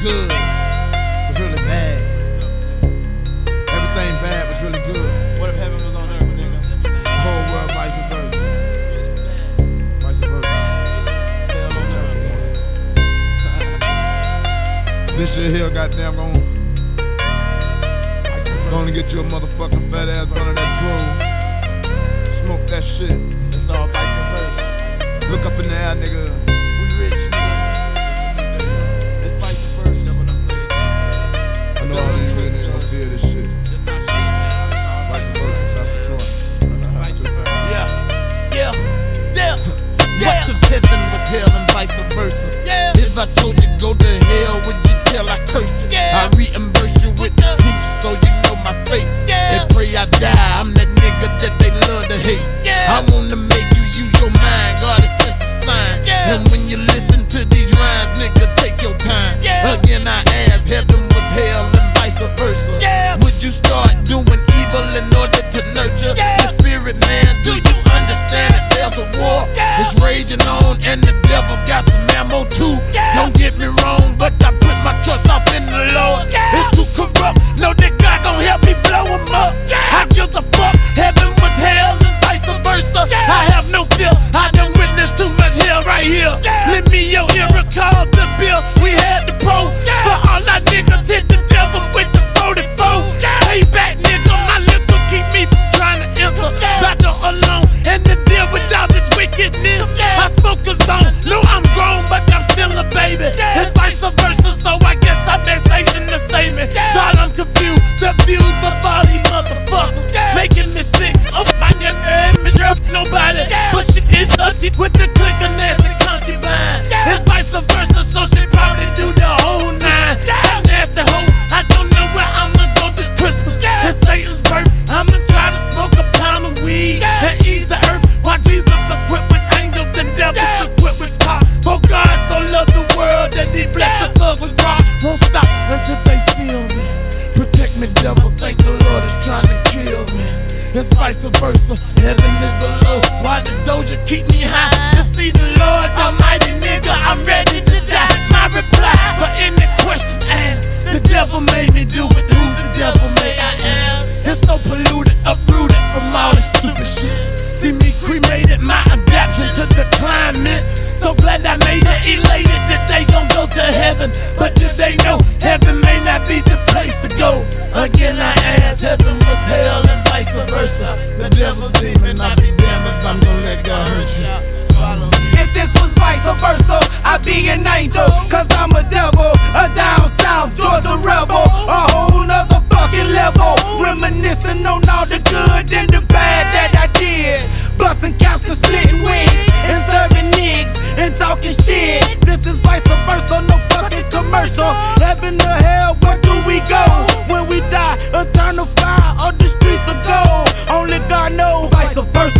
good was really bad. Everything bad was really good. What if heaven was on earth, nigga? The whole world vice versa. Vice versa. Hell on chapter 1. This shit here, goddamn, gonna get you a motherfucking fat ass running that drone. Smoke that shit. It's all vice versa. Look up in the air, nigga. Yeah. If I told you go to hell, would you tell I cursed you? Yeah. I reimburse you with the truth, so you know my fate. Yeah. They pray I die, I'm that nigga that they love to hate. Yeah. I wanna make you use your mind, God has sent the sign. Yeah. And when you listen to these rhymes, nigga, take your time. Yeah. Again, I ask, heaven was hell and vice versa. Yeah. Would you start doing evil in order to nurture the spirit, man? Do you understand that there's a war? Yeah. It's raging on and the devil got some ammo too. Yeah. Don't get me wrong, but I put my trust off in the Lord. Yeah. It's too corrupt, no that God gon' help me blow him up. Yeah. I give the fuck, heaven was hell and vice versa. Yeah. I have no fear, I done witnessed too much hell right here. Yeah. Lend me your ear, recall the bill, we had the pro. Yeah. For all our niggas hit the devil with the 44. Yeah. Payback nigga, my liquor keep me from trying to enter. Yeah. Battle alone, and the deal without this wickedness. Yeah. I smoke a zone, no I'm grown, but I'm still a baby. Yeah. It's vice versa, so I guess I've been saving the statement. Yeah. God, I'm confused, the views of all these motherfuckers. Yeah. Making me sick, I'm finding her image, nobody. Yeah. But she is us with the click of nasty concubine. Yeah. It's vice versa, so she probably do the whole nine. Yeah. That nasty hoe, I don't know where I'ma go this Christmas. Yeah. It's Satan's birth, I'ma try to smoke a pound of weed. Yeah. And ease the earth, while Jesus equipped with angels and devils. Yeah. For God so loved the world that he blessed the thug with God. Won't stop until they feel me. Protect me, devil, thank the Lord is trying to kill me. It's vice versa, heaven is below. Why does Doja keep me high? To see the Lord, almighty nigga, I'm ready to die. My reply, but in the question asked, the devil made me do it, who's the devil may I ask? It's so polluted, uprooted from all this stupid shit. See me cremated, my adaptation to the climate. So glad I made it, elated that they gon' go to heaven. But did they know heaven may not be the place to go? Again I ask, heaven was hell and vice versa. The devil's demon, I'd be damned if I'm gon' let God hurt you. Follow me. If this was vice versa, I'd be an angel. Cause I'm a devil, a down south Georgia rebel. A whole nother fucking level. Reminiscing on all the good and the bad that I did. Busting caps and splitting wings and serving niggas and talking shit. This is vice versa, no fucking commercial. Heaven or hell, where do we go? When we die, eternal fire, all the streets are gold. Only God knows. Vice versa.